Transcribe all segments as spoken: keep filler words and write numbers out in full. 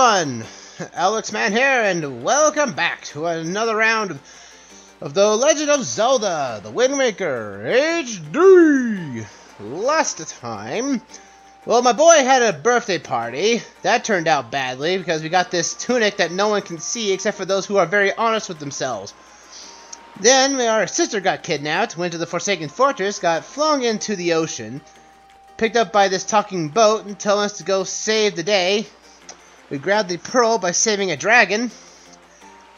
everyone! AlexMan here, and welcome back to another round of The Legend of Zelda, The Wind Waker H D! Last time, well, my boy had a birthday party. That turned out badly, because we got this tunic that no one can see except for those who are very honest with themselves. Then, our sister got kidnapped, went to the Forsaken Fortress, got flung into the ocean, picked up by this talking boat and telling us to go save the day. We grabbed the pearl by saving a dragon.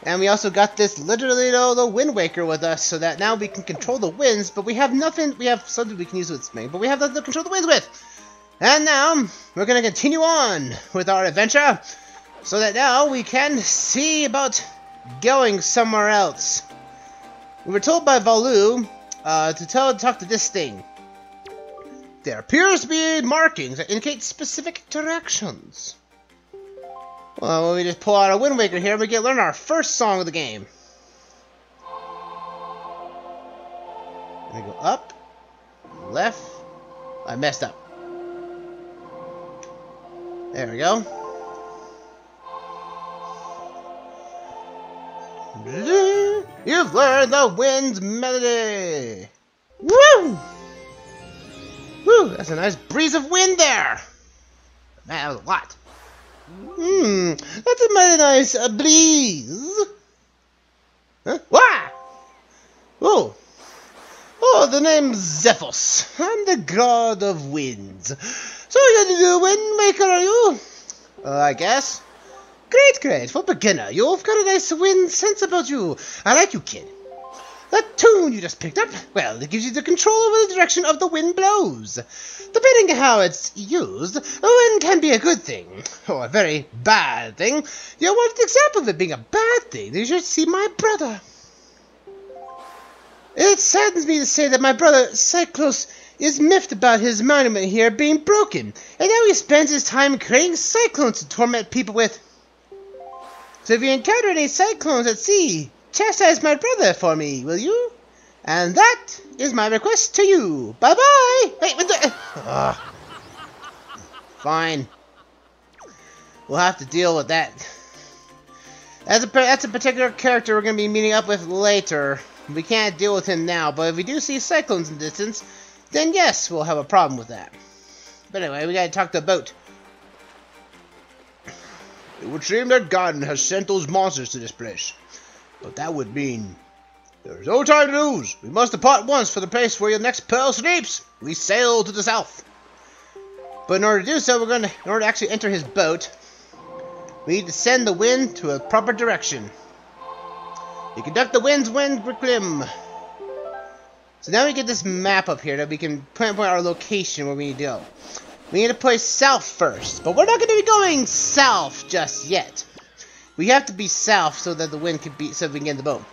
And we also got this literally the Wind Waker with us, so that now we can control the winds, but we have nothing. We have something we can use with me, but we have nothing to control the winds with. And now, we're going to continue on with our adventure, so that now we can see about going somewhere else. We were told by Valoo uh, to tell talk to this thing. There appears to be markings that indicate specific directions. Well, we just pull out a Wind Waker here and we get to learn our first song of the game. We go up, left. I messed up. There we go. You've learned the wind's melody. Woo! Woo! That's a nice breeze of wind there. Man, that was a lot. Hmm, that's a mighty nice uh, breeze. Huh? Wah! Oh! Oh, the name's Zephos. I'm the god of winds. So you're the wind maker, are you? Uh, I guess. Great, great. For beginner, you've got a nice wind sense about you. I like you, kid. That tune you just picked up, well, it gives you the control over the direction of the wind blows. Depending how it's used, wind can be a good thing, or a very bad thing. You want an example of it being a bad thing, then you should see my brother. It saddens me to say that my brother, Cyclos, is miffed about his monument here being broken, and now he spends his time creating cyclones to torment people with. So if you encounter any cyclones at sea, chastise my brother for me, will you? And that is my request to you. Bye-bye! Wait, wait, wait. Ugh. Fine. We'll have to deal with that. That's a, that's a particular character we're going to be meeting up with later. We can't deal with him now, but if we do see cyclones in the distance, then yes, we'll have a problem with that. But anyway, we gotta talk to a boat. It would seem that garden has sent those monsters to this place. But that would mean there's no time to lose. We must depart once for the place where your next pearl sleeps. We sail to the south. But in order to do so, we're going to, in order to actually enter his boat, we need to send the wind to a proper direction. You conduct the wind's wind reclim. So now we get this map up here that we can point out our location where we need to go. We need to play south first, but we're not going to be going south just yet. We have to be south so that the wind can be so we can get in the boat.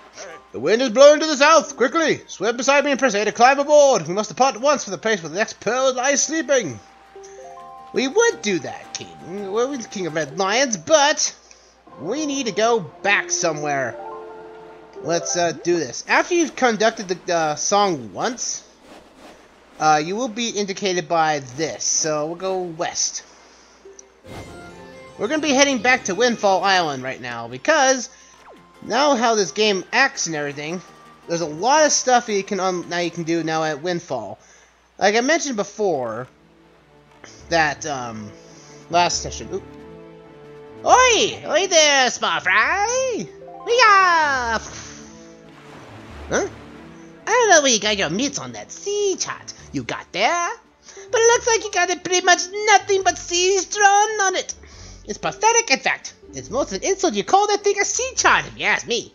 The wind is blowing to the south. Quickly, swim beside me and press A to climb aboard. We must depart at once for the place where the next pearl lies sleeping. We would do that, King. We're the King of Red Lions, but we need to go back somewhere. Let's uh, do this. After you've conducted the uh, song once, uh, you will be indicated by this. So we'll go west. We're going to be heading back to Windfall Island right now, because now how this game acts and everything, there's a lot of stuff that you can un now you can do now at Windfall. Like I mentioned before, that um, last session. Oop. Oi! Oi there, small fry! Wee-yah! Huh? I don't know where you got your meats on that sea chart you got there, but it looks like you got it pretty much nothing but seas drawn on it. It's pathetic, in fact. It's most an insult you call that thing a sea chart, if you ask me.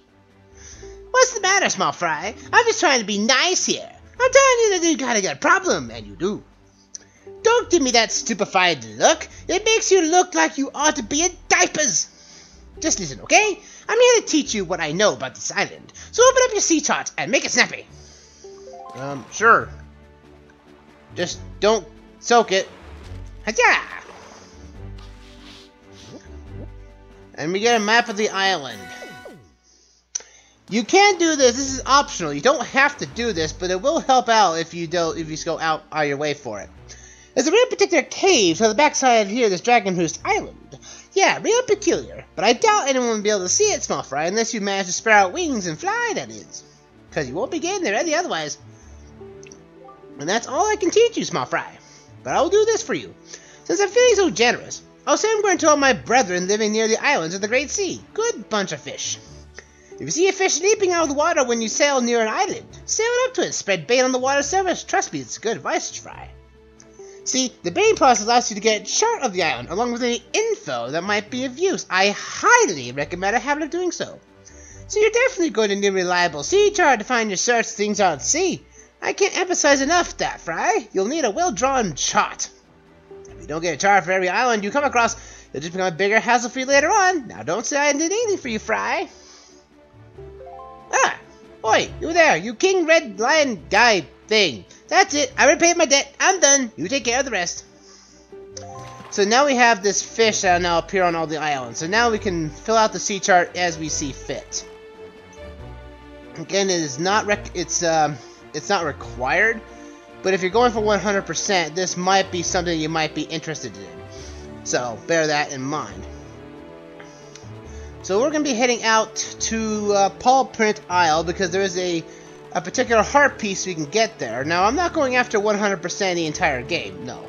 What's the matter, small fry? I'm just trying to be nice here. I'm telling you that you gotta get a problem, and you do. Don't give me that stupefied look. It makes you look like you ought to be in diapers. Just listen, okay? I'm here to teach you what I know about this island. So open up your sea chart and make it snappy. Um, sure. Just don't soak it. Hajah! And we get a map of the island. You can do this. This is optional. You don't have to do this, but it will help out if you don't. If you go out out of your way for it. There's a really particular cave on the backside of here. This Dragon Roost Island. Yeah, real peculiar. But I doubt anyone will be able to see it, small fry, unless you manage to spread out wings and fly, that is. Because you won't be getting there any otherwise. And that's all I can teach you, small fry. But I will do this for you. Since I'm feeling so generous, I'll send word to all my brethren living near the islands of the Great Sea. Good bunch of fish. If you see a fish leaping out of the water when you sail near an island, sail it up to it, spread bait on the water surface. Trust me, it's good advice, fry. See, the baiting process allows you to get a chart of the island, along with any info that might be of use. I highly recommend a habit of doing so. So you're definitely going to need a reliable sea chart to find your search things out at sea. I can't emphasize enough that, Fry. You'll need a well-drawn chart. If you don't get a chart for every island you come across, you'll just become a bigger hassle for you later on. Now don't say I did anything for you, Fry. Ah! Oi, you there, you King Red Lion guy thing. That's it, I repaid my debt, I'm done. You take care of the rest. So now we have this fish that'll now appear on all the islands. So now we can fill out the sea chart as we see fit. Again, it is not rec it's um it's not required, but if you're going for one hundred percent, this might be something you might be interested in. So bear that in mind. So we're going to be heading out to uh, Pawprint Isle because there is a, a particular heart piece we can get there. Now, I'm not going after one hundred percent the entire game, no.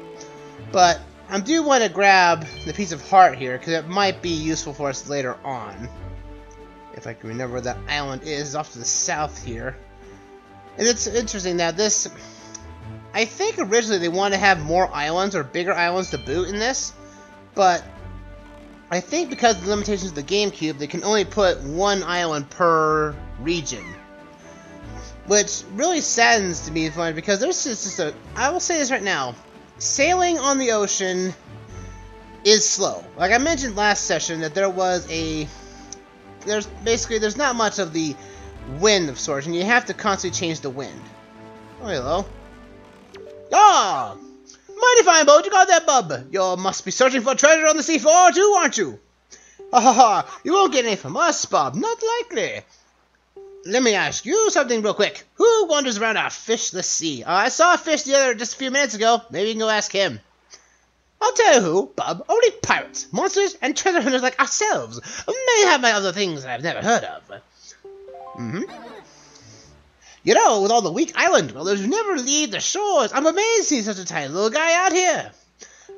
But I do want to grab the piece of heart here because it might be useful for us later on. If I can remember where that island is, off to the south here. And it's interesting that this... I think originally they wanted to have more islands or bigger islands to boot in this, but... I think because of the limitations of the GameCube, they can only put one island per region. Which really saddens to me because there's just a... I will say this right now. Sailing on the ocean is slow. Like I mentioned last session that there was a... There's basically, there's not much of the wind of sorts, and you have to constantly change the wind. Oh, hello. Ah! Mighty fine boat, you got that bub. You must be searching for treasure on the sea floor too, aren't you? Ha ha ha, you won't get any from us, bub. Not likely. Let me ask you something real quick. Who wanders around our fishless sea? Uh, I saw a fish the other just a few minutes ago. Maybe you can go ask him. I'll tell you who, bub. Only pirates, monsters, and treasure hunters like ourselves. May have my other things I've never heard of. Mm-hmm. You know, with all the weak island dwellers who never leave the shores, I'm amazed to see such a tiny little guy out here.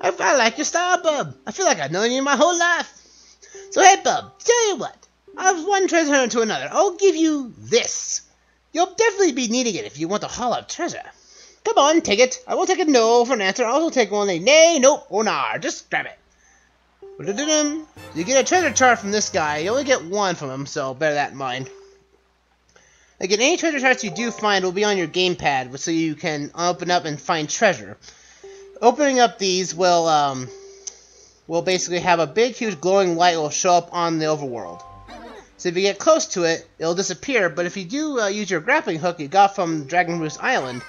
I, I like your style, bub. I feel like I've known you my whole life. So hey, bub, tell you what. Of one treasure hunter to another, I'll give you this. You'll definitely be needing it if you want to haul up treasure. Come on, take it. I won't take a no for an answer. I'll also take one a nay, nope, or nah. Just grab it. You get a treasure chart from this guy. You only get one from him, so bear that in mind. Again, any treasure charts you do find will be on your gamepad, so you can open up and find treasure. Opening up these will, um, will basically have a big, huge glowing light will show up on the overworld. So if you get close to it, it'll disappear, but if you do uh, use your grappling hook you got from Dragon Roost Island,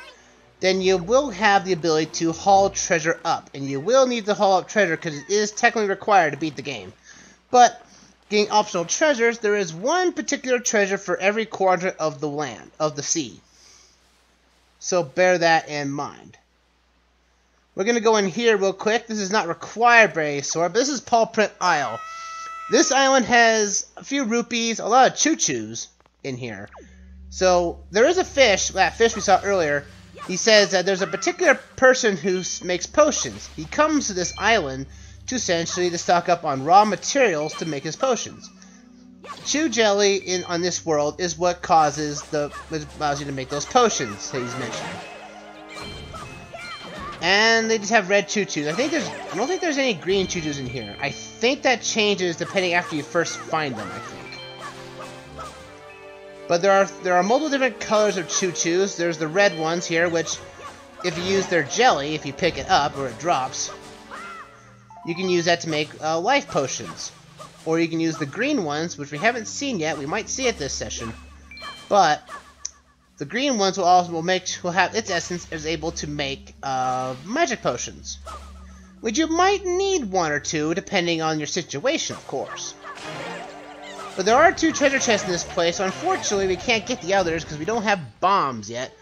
then you will have the ability to haul treasure up, and you will need to haul up treasure because it is technically required to beat the game. But... Getting optional treasures, there is one particular treasure for every quadrant of the land, of the sea. So bear that in mind. We're going to go in here real quick. This is not required by any sort, but this is Pawprint Isle. This island has a few rupees, a lot of choo-choos in here. So there is a fish, that fish we saw earlier. He says that there's a particular person who makes potions. He comes to this island to essentially to stock up on raw materials to make his potions. Chew jelly in on this world is what causes the what allows you to make those potions that he's mentioned. And they just have red choo-choos. I think there's I don't think there's any green choo-choos in here. I think that changes depending after you first find them, I think. But there are there are multiple different colors of choo-choos. There's the red ones here, which if you use their jelly, if you pick it up or it drops, you can use that to make uh, life potions. Or you can use the green ones, which we haven't seen yet. We might see it this session. But the green ones will also will make will have its essence is able to make uh, magic potions, which you might need one or two depending on your situation, of course. But there are two treasure chests in this place, so unfortunately we can't get the others because we don't have bombs yet.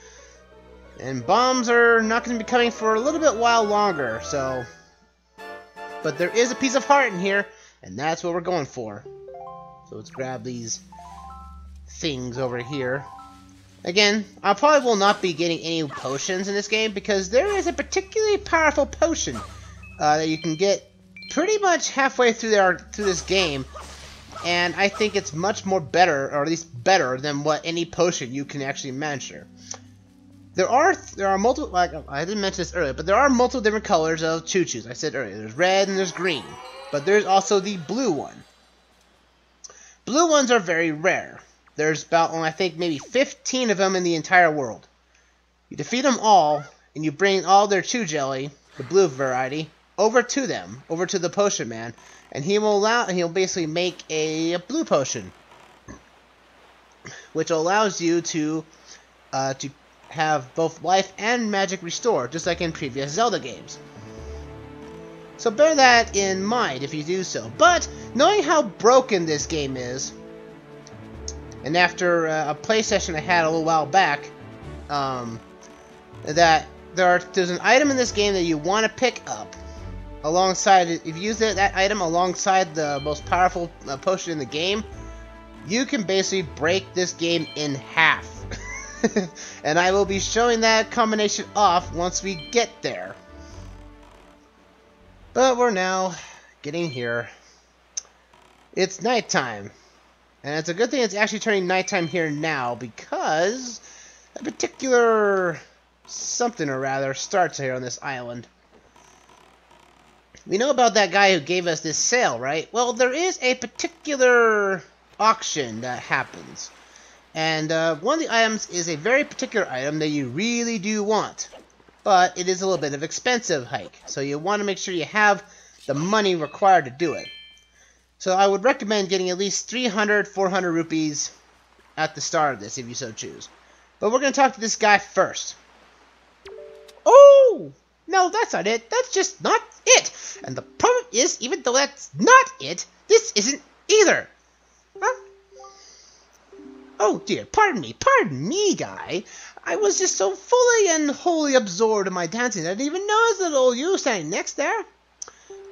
And bombs are not going to be coming for a little bit while longer, so... But there is a piece of heart in here, And that's what we're going for. So let's grab these things over here. Again, I probably will not be getting any potions in this game because there is a particularly powerful potion uh, that you can get pretty much halfway through there through this game, and I think it's much more better, or at least better than what any potion you can actually manufacture. There are there are multiple, like I didn't mention this earlier, but there are multiple different colors of choo-choos. I said earlier, there's red and there's green, but there's also the blue one. Blue ones are very rare. There's about, well, I think, maybe fifteen of them in the entire world. You defeat them all, and you bring all their chew jelly, the blue variety, over to them, over to the potion man, and he will allow, and he'll basically make a, a blue potion, which allows you to, uh, to have both life and magic restored, just like in previous Zelda games. So bear that in mind if you do so. But knowing how broken this game is. And after uh, a play session I had a little while back, um, that there are, there's an item in this game that you want to pick up alongside, if you use that, that item alongside the most powerful uh, potion in the game, you can basically break this game in half. And I will be showing that combination off once we get there. But we're now getting here. It's nighttime. And it's a good thing it's actually turning nighttime here now, because a particular something or rather starts here on this island. We know about that guy who gave us this sale, right? Well, there is a particular auction that happens. And uh, one of the items is a very particular item that you really do want. But it is a little bit of an expensive hike, so you want to make sure you have the money required to do it. So I would recommend getting at least three hundred, four hundred rupees at the start of this, if you so choose. But we're going to talk to this guy first. Oh! No, that's not it. That's just not it. And the problem is, even though that's not it, this isn't either. Huh? Oh dear, pardon me, pardon me, guy. I was just so fully and wholly absorbed in my dancing that I didn't even notice that old you standing next there.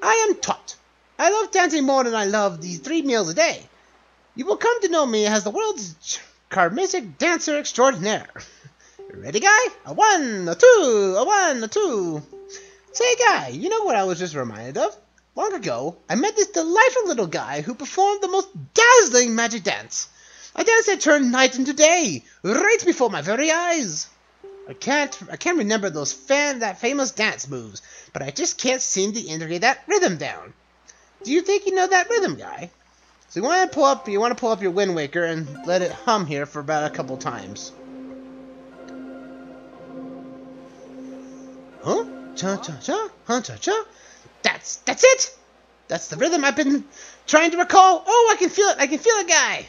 I am taught. I love dancing more than I love these three meals a day. You will come to know me as the world's charismatic dancer extraordinaire. Ready, guy? A one, a two, a one, a two. Say, guy, you know what I was just reminded of? Long ago, I met this delightful little guy who performed the most dazzling magic dance. A dance that turned night into day, right before my very eyes. I can't, I can't remember those fan, that famous dance moves, but I just can't seem to integrate that rhythm down. Do you think you know that rhythm, guy? So you want to pull up, you want to pull up your Wind Waker and let it hum here for about a couple times. Huh? Cha cha cha, huh cha cha. That's that's it. That's the rhythm I've been trying to recall. Oh, I can feel it. I can feel it, guy.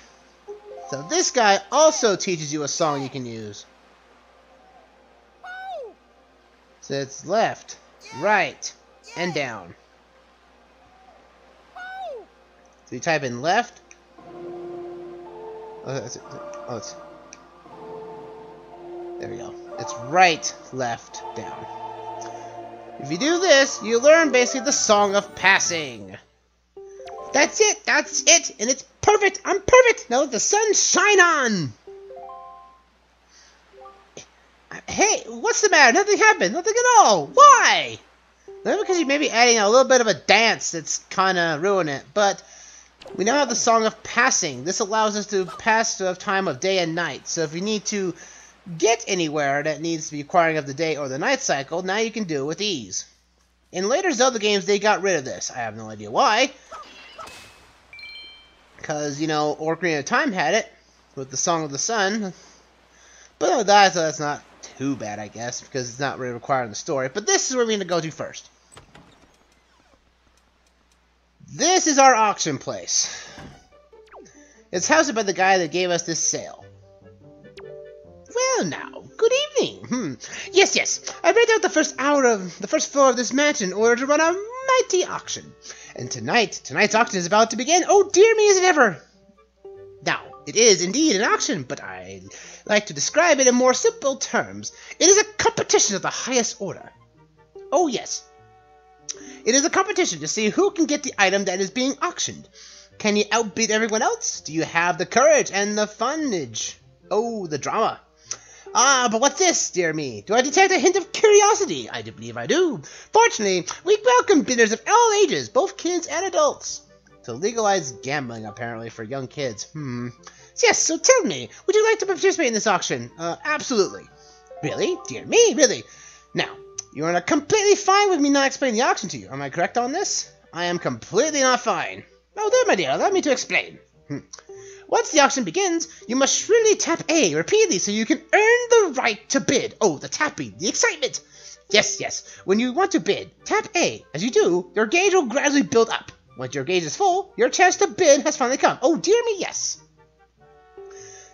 So this guy also teaches you a song you can use. So it's left, right, and down. So you type in left. Oh, it's, oh, it's, there we go. It's right, left, down. If you do this, you learn basically the song of passing. That's it. That's it. And it's perfect. I'm perfect. Now let the sun shine on. Hey, what's the matter? Nothing happened. Nothing at all. Why? Not because you may be adding a little bit of a dance that's kind of ruining it, but we now have the Song of Passing. This allows us to pass the time of day and night. So if you need to get anywhere that needs to be requiring of the day or the night cycle, now you can do it with ease. In later Zelda games, they got rid of this. I have no idea why. Because, you know, Ocarina of Time had it with the Song of the Sun. But no, that, so that's not too bad, I guess, because it's not really required in the story. But this is where we're going to go to first. This is our auction place. It's hosted by the guy that gave us this sale. Well now, good evening. Hmm. Yes, yes. I rented out the first hour of the first floor of this mansion in order to run a mighty auction. And tonight, tonight's auction is about to begin. Oh dear me, is it ever? Now, it is indeed an auction, but I like to describe it in more simple terms. It is a competition of the highest order. Oh yes. It is a competition to see who can get the item that is being auctioned. Can you outbid everyone else? Do you have the courage and the funnage? Oh, the drama. Ah, but what's this, dear me? Do I detect a hint of curiosity? I do believe I do. Fortunately, we welcome bidders of all ages, both kids and adults. To legalize gambling, apparently, for young kids. Hmm. Yes, so tell me, would you like to participate in this auction? Uh, absolutely. Really? Dear me, really? Now, you are completely fine with me not explaining the auction to you. Am I correct on this? I am completely not fine. Oh, there, my dear. Allow me to explain. Hmm. Once the auction begins, you must shrilly tap A repeatedly so you can earn the right to bid. Oh, the tapping, the excitement. Yes, yes. When you want to bid, tap A. As you do, your gauge will gradually build up. Once your gauge is full, your chance to bid has finally come. Oh, dear me, yes.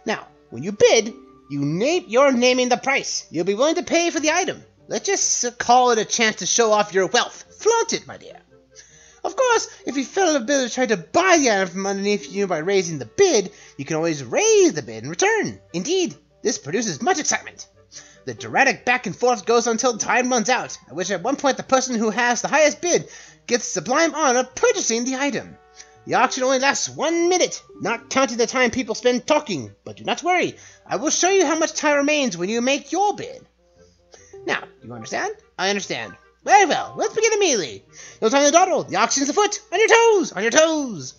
Now, when you bid, you name, you're naming the price you'll be willing to pay for the item. Let's just call it a chance to show off your wealth. Flaunt it, my dear. Of course, if you fellow bidders try to buy the item from underneath you by raising the bid, you can always raise the bid in return. Indeed, this produces much excitement. The dramatic back and forth goes until time runs out, at which at one point the person who has the highest bid gets the sublime honor of purchasing the item. The auction only lasts one minute, not counting the time people spend talking, but do not worry, I will show you how much time remains when you make your bid. Now, you understand? I understand. Very well, let's begin immediately. No time to dawdle, the auction's afoot, on your toes, on your toes.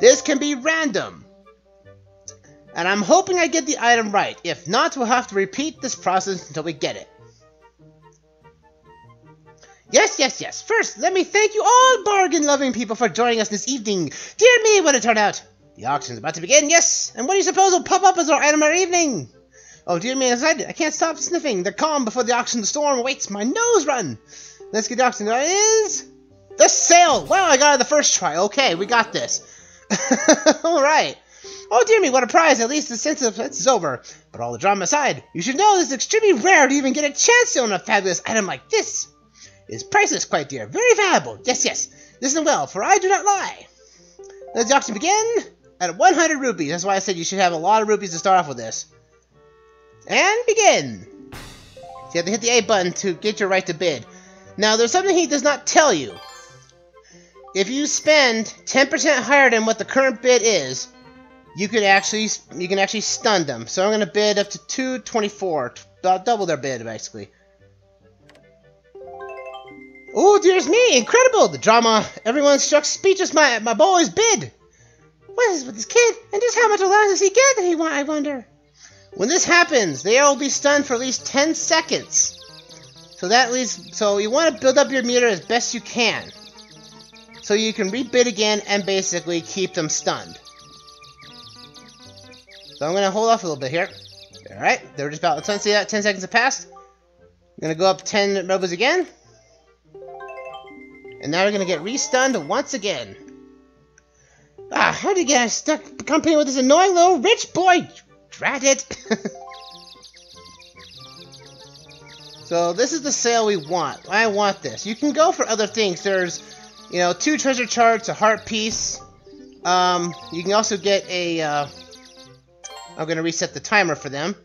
This can be random. And I'm hoping I get the item right. If not, we'll have to repeat this process until we get it. Yes, yes, yes. First, let me thank you all bargain-loving people for joining us this evening. Dear me, what a turnout. The auction's about to begin, yes. And what do you suppose will pop up as our item our evening? Oh, dear me, I'm excited. I can't stop sniffing. The calm before the auction, the storm awaits. My nose run. Let's get the auction. There is the sale. Wow, I got it the first try. Okay, we got this. All right. Oh, dear me, what a prize. At least the sense of sense is over. But all the drama aside, you should know this is extremely rare to even get a chance to own a fabulous item like this. Is priceless, quite dear. Very valuable. Yes, yes. Listen well, for I do not lie. Let the auction begin at one hundred rupees. That's why I said you should have a lot of rupees to start off with this. And begin. So you have to hit the A button to get your right to bid. Now, there's something he does not tell you. If you spend ten percent higher than what the current bid is, you can actually you can actually stun them. So I'm going to bid up to two twenty-four, double their bid basically. Oh, dear's me! Incredible! The drama! Everyone's struck speechless. My my boy's bid. What is with this kid? And just how much allowance does he get that he want? I wonder. When this happens, they will be stunned for at least ten seconds. So that leaves. So you want to build up your meter as best you can, so you can rebid again and basically keep them stunned. So I'm gonna hold off a little bit here. All right, they're just about. Let's see that ten seconds have passed. I'm gonna go up ten rubles again. And now we're going to get re-stunned once again. Ah, how did you get stuck company with this annoying little rich boy? Drat it. So this is the sale we want. I want this. You can go for other things. There's, you know, two treasure charts, a heart piece. Um, you can also get a, uh, I'm going to reset the timer for them.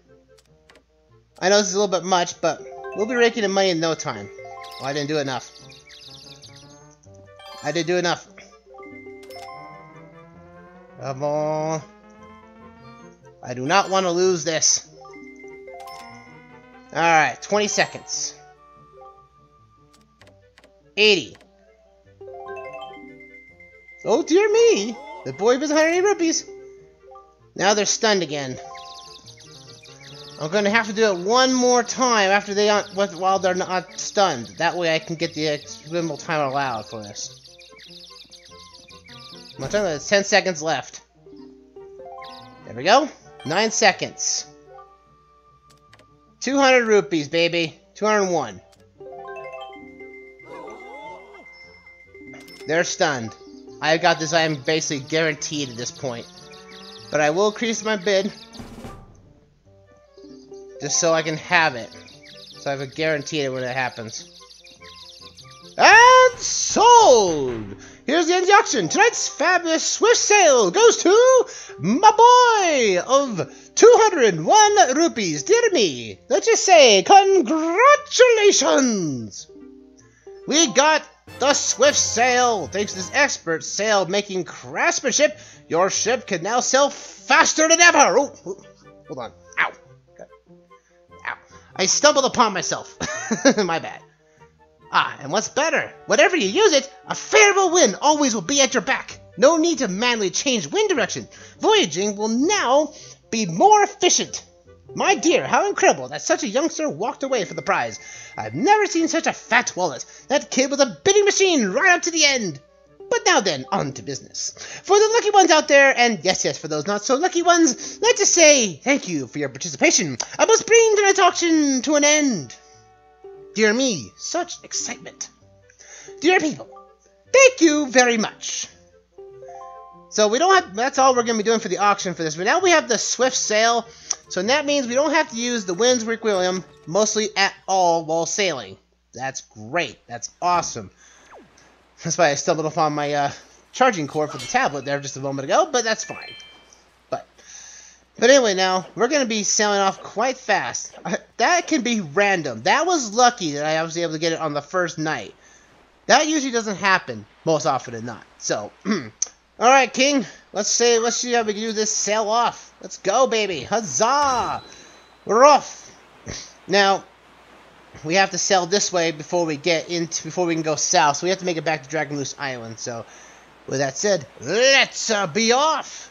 I know this is a little bit much, but we'll be raking in money in no time. Well, I didn't do enough. I did do enough. Come on. I do not want to lose this. Alright, twenty seconds. eighty. Oh dear me! The boy was one hundred eighty rupees. Now they're stunned again. I'm going to have to do it one more time after they aren't, while they're not stunned. That way I can get the minimal time allowed for this. My time is ten seconds left. There we go. Nine seconds. Two hundred rupees, baby. Two hundred one. They're stunned. I got this. I am basically guaranteed at this point. But I will increase my bid, just so I can have it. So I have a guarantee it when it happens. And sold. Here's the introduction. Tonight's fabulous swift sale goes to my boy of two hundred one rupees. Dear me, let's just say congratulations. We got The swift sail! Thanks to this expert sail-making craftsmanship, your ship can now sail faster than ever! Ooh, ooh, hold on. Ow. Ow. I stumbled upon myself. My bad. Ah, and what's better? Whenever you use it, a favorable wind always will be at your back. No need to manually change wind direction. Voyaging will now be more efficient. My dear, how incredible that such a youngster walked away for the prize. I've never seen such a fat wallet. That kid was a bidding machine right up to the end. But now then, on to business. For the lucky ones out there, and yes, yes, for those not so lucky ones, let's just say thank you for your participation. I must bring tonight's auction to an end. Dear me, such excitement. Dear people, thank you very much. So we don't have, that's all we're going to be doing for the auction for this. But now we have the swift sail, so that means we don't have to use the wind's requiem mostly at all while sailing. That's great. That's awesome. That's why I stumbled upon my uh, charging cord for the tablet there just a moment ago, but that's fine. But but anyway, now we're going to be sailing off quite fast. Uh, that can be random. That was lucky that I was able to get it on the first night. That usually doesn't happen most often than not. So. Alright, King, let's see, let's see how we can do this sail off. Let's go, baby. Huzzah! We're off. Now, we have to sail this way before we get into, before we can go south. So we have to make it back to Dragon Roost Island. So, with that said, let's uh, be off!